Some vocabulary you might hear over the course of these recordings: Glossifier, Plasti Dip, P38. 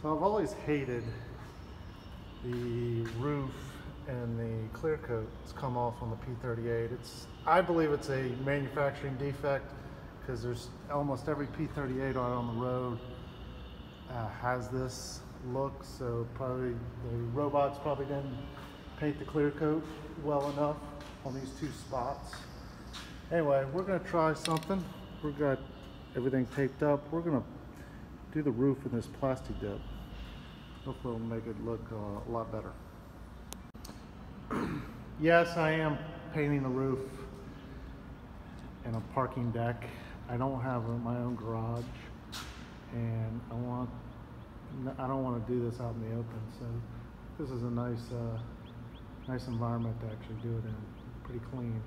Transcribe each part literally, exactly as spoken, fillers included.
So I've always hated the roof and the clear coat that's come off on the P thirty-eight. It's, I believe it's a manufacturing defect, because there's almost every P thirty-eight out on the road uh, has this look. So probably the robots probably didn't paint the clear coat well enough on these two spots. Anyway, we're gonna try something. We've got everything taped up. We're gonna do the roof in this Plasti Dip. Hopefully it'll make it look uh, a lot better. Yes, I am painting the roof and a parking deck. I don't have my own garage, and I want I don't want to do this out in the open, so this is a nice uh, nice environment to actually do it in. Pretty clean.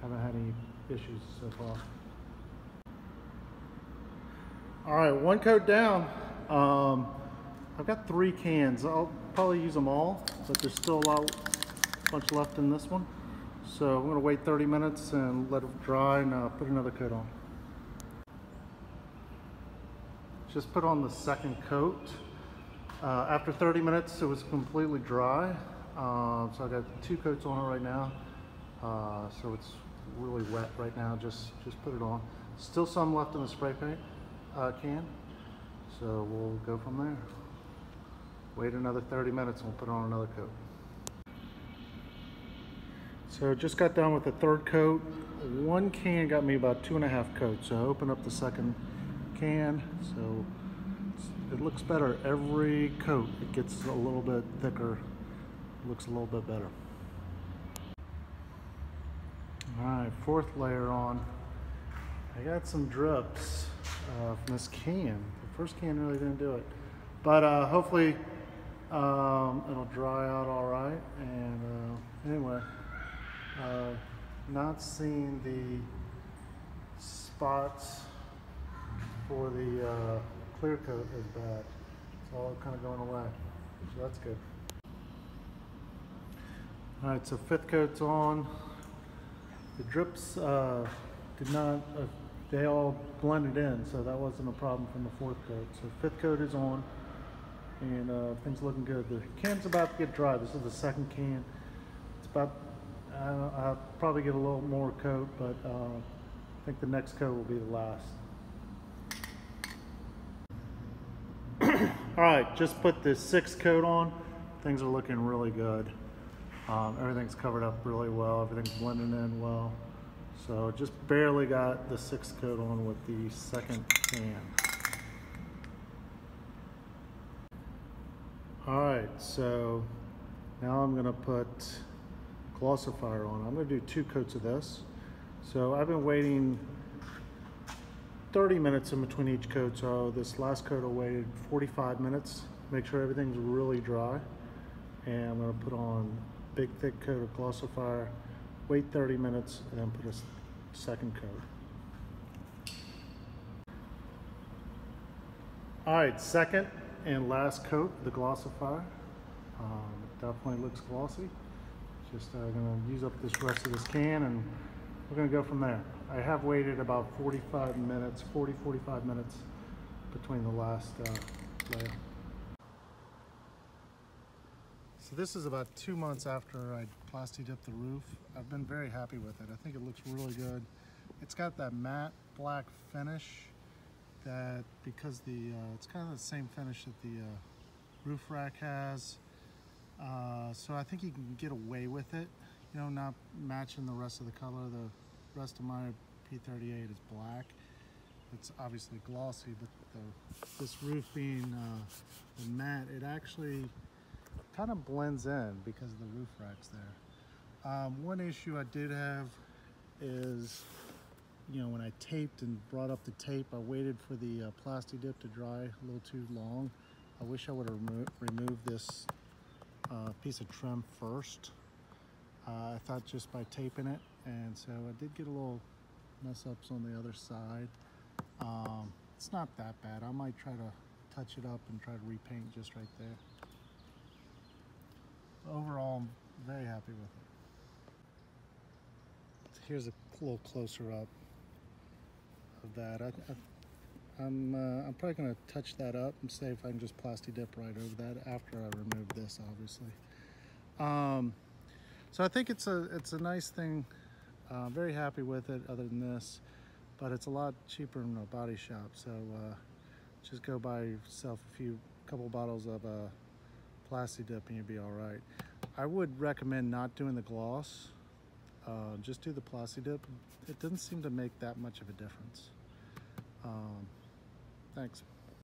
Haven't had any issues so far. All right, one coat down. Um, I've got three cans. I'll probably use them all, but there's still a lot bunch left in this one. So I'm gonna wait thirty minutes and let it dry, and uh, put another coat on. Just put on the second coat. Uh, after thirty minutes, it was completely dry. Uh, so I got two coats on it right now. Uh, so it's really wet right now. Just, just put it on. Still some left in the spray paint uh, can. So we'll go from there. Wait another thirty minutes and we'll put on another coat. So just got done with the third coat. One can got me about two and a half coats. So I opened up the second can. So it looks better every coat. It gets a little bit thicker. Looks a little bit better. All right, fourth layer on. I got some drips uh, from this can. The first can really didn't do it. But uh, hopefully um, it'll dry out all right. And uh, anyway. Uh, not seeing the spots for the uh, clear coat as bad. It's all kind of going away, so that's good. All right, so fifth coat's on. The drips uh, did not, uh, they all blended in, so that wasn't a problem from the fourth coat. So fifth coat is on, and uh, things looking good. The can's about to get dry. This is the second can. It's about I'll, I'll probably get a little more coat, but uh, I think the next coat will be the last. All right, just put the sixth coat on. Things are looking really good. Um, everything's covered up really well. Everything's blending in well. So just barely got the sixth coat on with the second can. All right, so now I'm gonna put glossifier on. I'm going to do two coats of this. So I've been waiting thirty minutes in between each coat. So this last coat I waited forty-five minutes. Make sure everything's really dry. And I'm going to put on a big thick coat of glossifier, wait thirty minutes, and then put a second coat. All right, second and last coat, the glossifier. Um, definitely looks glossy. Just uh, gonna use up this rest of this can, and we're gonna go from there. I have waited about forty-five minutes, forty, forty-five minutes between the last uh, layer. So this is about two months after I Plasti Dipped the roof. I've been very happy with it. I think it looks really good. It's got that matte black finish that, because the uh, it's kind of the same finish that the uh, roof rack has. Uh, so I think you can get away with it, you know, not matching the rest of the color. The rest of my P thirty-eight is black. It's obviously glossy, but the, this roof being uh, the matte, it actually kind of blends in because of the roof racks there. Um, one issue I did have is, you know, when I taped and brought up the tape, I waited for the uh, Plasti Dip to dry a little too long. I wish I would have remo removed this Uh, piece of trim first. Uh, I thought just by taping it, and so I did get a little mess ups on the other side. Um, it's not that bad. I might try to touch it up and try to repaint just right there. Overall, I'm very happy with it. Here's a little closer up of that. I, I, I'm, uh, I'm probably going to touch that up and see if I can just Plasti Dip right over that after I remove this, obviously. Um, so I think it's a, it's a nice thing. Uh, very happy with it other than this, but it's a lot cheaper than a body shop. So uh, just go buy yourself a few, couple bottles of uh, Plasti Dip and you'll be all right. I would recommend not doing the gloss. Uh, just do the Plasti Dip. It doesn't seem to make that much of a difference. Um, thanks.